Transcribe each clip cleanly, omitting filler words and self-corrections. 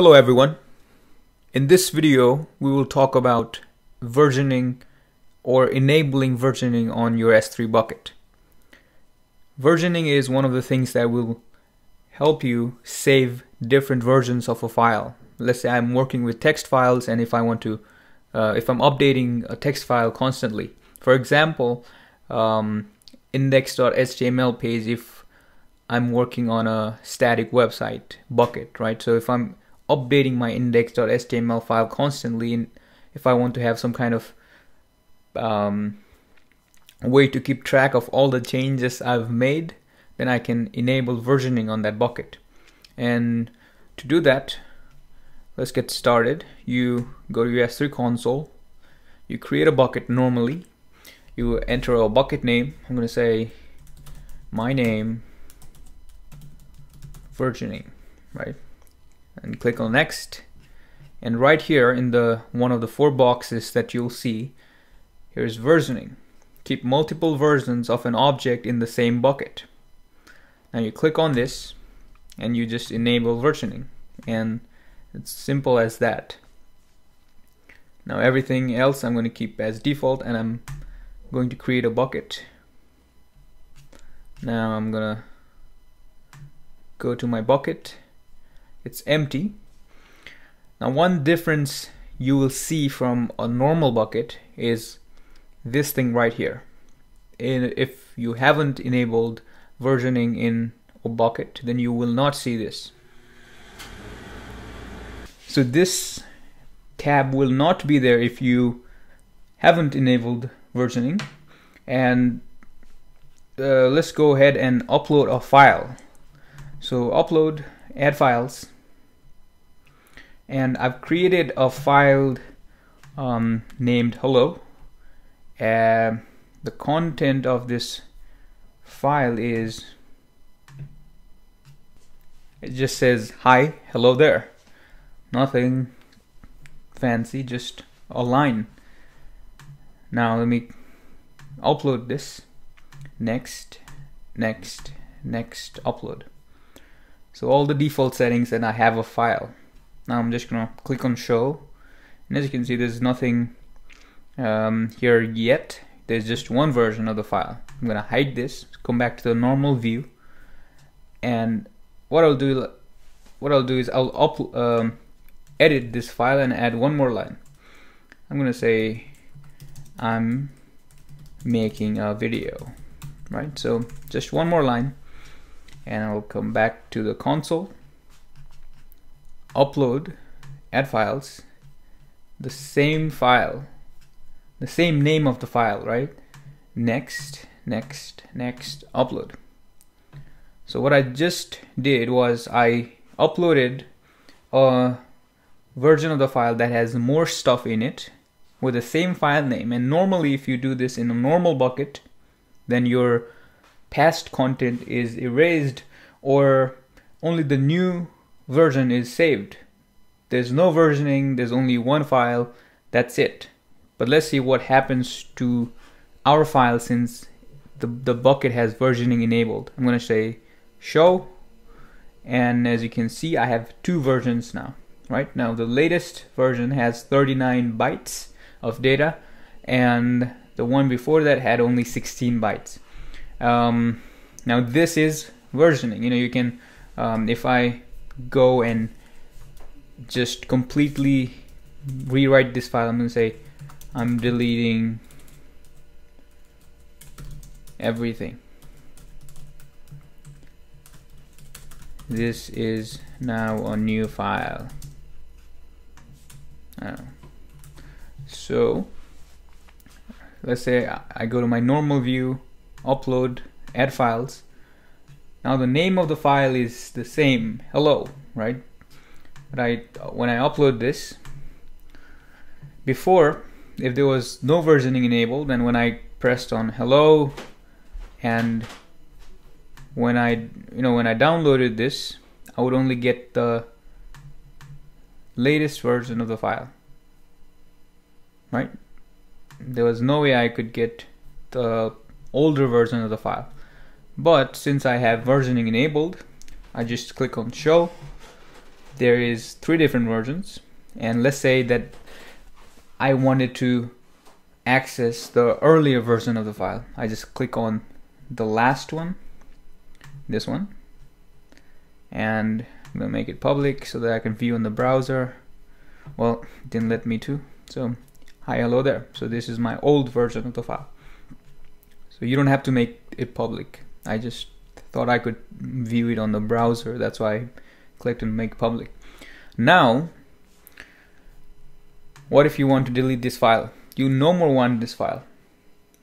Hello everyone. In this video we will talk about versioning or enabling versioning on your S3 bucket. Versioning is one of the things that will help you save different versions of a file. Let's say I'm working with text files, and if I want to if I'm updating a text file constantly, for example index.html page, if I'm working on a static website bucket, right? So if I'm updating my index.html file constantly, and if I want to have some kind of way to keep track of all the changes I've made, then I can enable versioning on that bucket. And to do that, let's get started. You go to your S3 console, you create a bucket normally, you enter a bucket name. I'm going to say my name versioning, right? And click on next, and right here in the one of the four boxes that you'll see, here's versioning. Keep multiple versions of an object in the same bucket. Now you click on this and you just enable versioning, and it's simple as that. Now everything else I'm going to keep as default, and I'm going to create a bucket. Now I'm gonna go to my bucket. It's empty. Now one difference you will see from a normal bucket is this thing right here. If you haven't enabled versioning in a bucket, then you will not see this. So this tab will not be there if you haven't enabled versioning. And let's go ahead and upload a file. So upload, add files, and I've created a file named hello. The content of this file is, it just says hi, hello there, nothing fancy, just a line. Now let me upload this. Next, next, next, upload. So all the default settings, and I have a file. Now I'm just gonna click on show, and as you can see there's nothing here yet. There's just one version of the file. I'm gonna hide this, come back to the normal view, and what I'll do is I'll edit this file and add one more line. I'm gonna say I'm making a video, right? So just one more line, and I'll come back to the console, upload, add files, the same file, the same name of the file, right? Next, next, next, upload. So what I just did was I uploaded a version of the file that has more stuff in it with the same file name. And normally if you do this in a normal bucket, then your past content is erased, or only the new version is saved. There's no versioning, there's only one file, that's it. But let's see what happens to our file since the bucket has versioning enabled. I'm going to say show, and as you can see I have two versions now. Right now the latest version has 39 bytes of data, and the one before that had only 16 bytes. Now this is versioning. You know, you can if I go and just completely rewrite this file, I'm gonna say I'm deleting everything. This is now a new file. So let's say I go to my normal view, upload, add files. Now the name of the file is the same, hello, right? But when I upload this, before, if there was no versioning enabled, and when I pressed on hello, and when I downloaded this, I would only get the latest version of the file, right? There was no way I could get the older version of the file. But since I have versioning enabled, I just click on show, there is 3 different versions, and let's say that I wanted to access the earlier version of the file. I just click on the last one, this one, and I'm gonna make it public so that I can view in the browser. Well, it didn't let me to, so hi, hello there. So this is my old version of the file. So you don't have to make it public. I just thought I could view it on the browser, that's why I clicked on make public. Now, what if you want to delete this file? You no more want this file,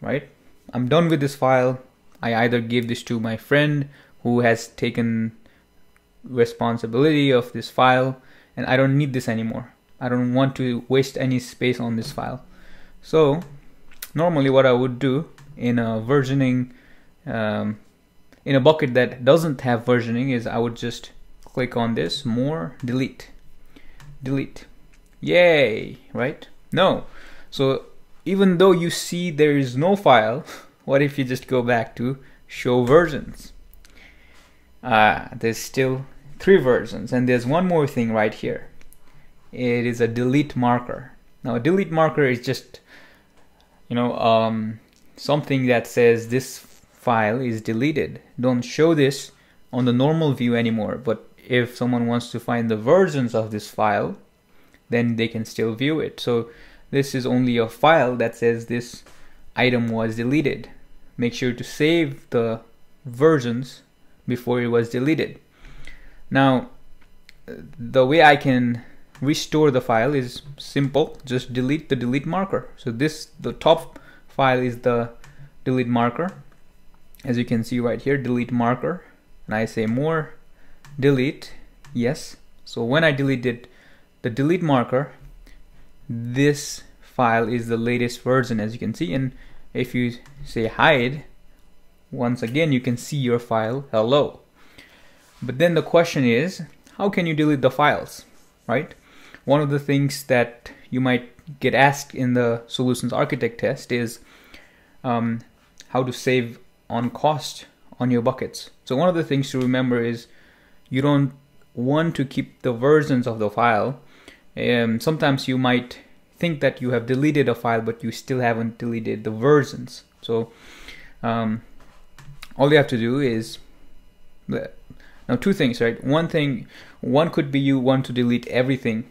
right? I'm done with this file. I either give this to my friend who has taken responsibility of this file, and I don't need this anymore. I don't want to waste any space on this file. So normally what I would do in a versioning, in a bucket that doesn't have versioning, is I would just click on this, more, delete, delete. Yay, right? No. So even though you see there is no file, what if you just go back to show versions? There's still 3 versions, and there's one more thing right here. It is a delete marker. Now a delete marker is just, you know, something that says this file is deleted. Don't show this on the normal view anymore, but if someone wants to find the versions of this file, then they can still view it. So this is only a file that says this item was deleted. Make sure to save the versions before it was deleted. Now, the way I can restore the file is simple. Just delete the delete marker. So this, the top file is the delete marker. As you can see right here, delete marker. And I say more, delete, yes. So when I deleted the delete marker, this file is the latest version, as you can see. And if you say hide, once again you can see your file, hello. But then the question is, how can you delete the files, right? One of the things that you might get asked in the Solutions Architect test is how to save on cost on your buckets. So one of the things to remember is you don't want to keep the versions of the file. Sometimes you might think that you have deleted a file, but you still haven't deleted the versions. So all you have to do is, now 2 things, right? One could be you want to delete everything,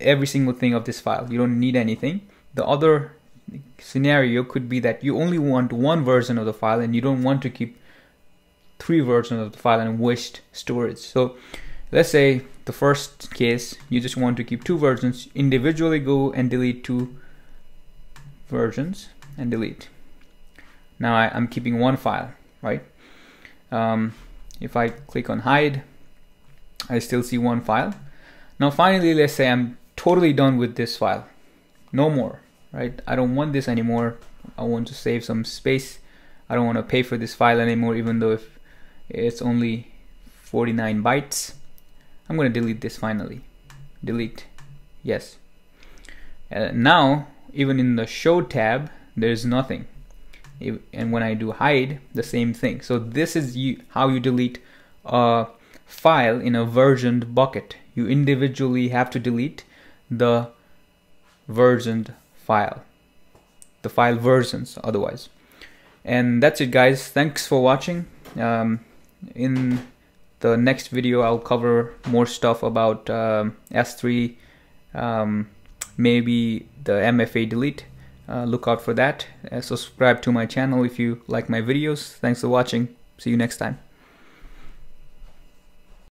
every single thing of this file. You don't need anything. The other scenario could be that you only want 1 version of the file and you don't want to keep 3 versions of the file and waste storage. So let's say the first case, you just want to keep 2 versions, individually go and delete 2 versions and delete. Now I'm keeping 1 file, right? If I click on hide, I still see 1 file. Now finally, let's say I'm totally done with this file. No more, right? I don't want this anymore. I want to save some space. I don't want to pay for this file anymore, even though if it's only 49 bytes. I'm going to delete this finally. Delete, yes. Now, even in the show tab, there's nothing. And when I do hide, the same thing. So this is how you delete a file in a versioned bucket. You individually have to delete the versioned file, the file versions otherwise. And that's it, guys. Thanks for watching. In the next video, I'll cover more stuff about S3, maybe the MFA delete. Look out for that. Subscribe to my channel if you like my videos. Thanks for watching. See you next time.